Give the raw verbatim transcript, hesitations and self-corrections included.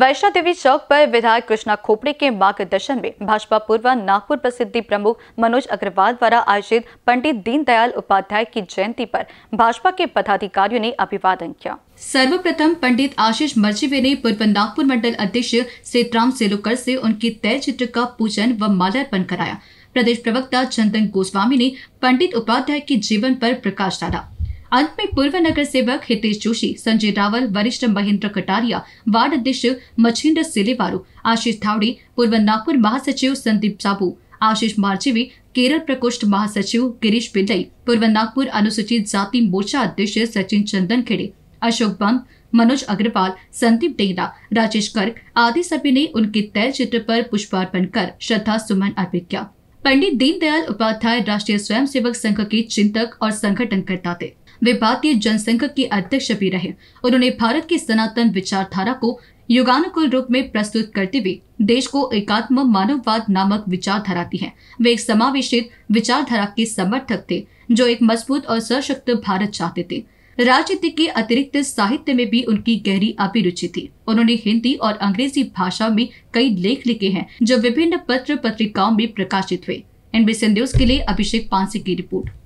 वैष्णो देवी चौक पर विधायक कृष्णा खोपड़े के मार्गदर्शन में भाजपा पूर्व नागपुर प्रसिद्धि प्रमुख मनोज अग्रवाल द्वारा आयोजित पंडित दीनदयाल उपाध्याय की जयंती पर भाजपा के पदाधिकारियों ने अभिवादन किया। सर्वप्रथम पंडित आशीष मर्ज़ीवे ने पूर्व नागपुर मंडल अध्यक्ष सीताराम सेलूकर से उनके तय चित्र का पूजन व माल्यार्पण कराया। प्रदेश प्रवक्ता चंदन गोस्वामी ने पंडित उपाध्याय के जीवन पर प्रकाश डाला। अंत में पूर्व नगर सेवक हितेश जोशी, संजय रावल, वरिष्ठ महेंद्र कटारिया, वार्ड अध्यक्ष मछिन्द्र सिलेवारू, आशीष ठावड़ी, पूर्व नागपुर महासचिव संदीप साबू, आशीष मर्ज़ीवे, केरल प्रकोष्ठ महासचिव गिरीश पिल्डई, पूर्व नागपुर अनुसूचित जाति मोर्चा अध्यक्ष सचिन चंदन खेड़े, अशोक बंब, मनोज अग्रवाल, संदीप डेहरा, राजेश कर्ग आदि सभी ने उनके तैल चित्र पर पुष्पार्पण कर श्रद्धा सुमन अर्पित किया। पंडित दीनदयाल उपाध्याय राष्ट्रीय स्वयं सेवक संघ के चिंतक और संगठनकर्ता थे। वे भारतीय जनसंघ के अध्यक्ष भी रहे। उन्होंने भारत की सनातन विचारधारा को युगानुकूल रूप में प्रस्तुत करते हुए देश को एकात्म मानववाद नामक विचारधारा दी है। वे एक समावेशित विचारधारा के समर्थक थे जो एक मजबूत और सशक्त भारत चाहते थे। राजनीति के अतिरिक्त साहित्य में भी उनकी गहरी अभिरुचि थी। उन्होंने हिंदी और अंग्रेजी भाषा में कई लेख लिखे हैं जो विभिन्न पत्र पत्रिकाओं में प्रकाशित हुए। I N B C N news के लिए अभिषेक पांसी की रिपोर्ट।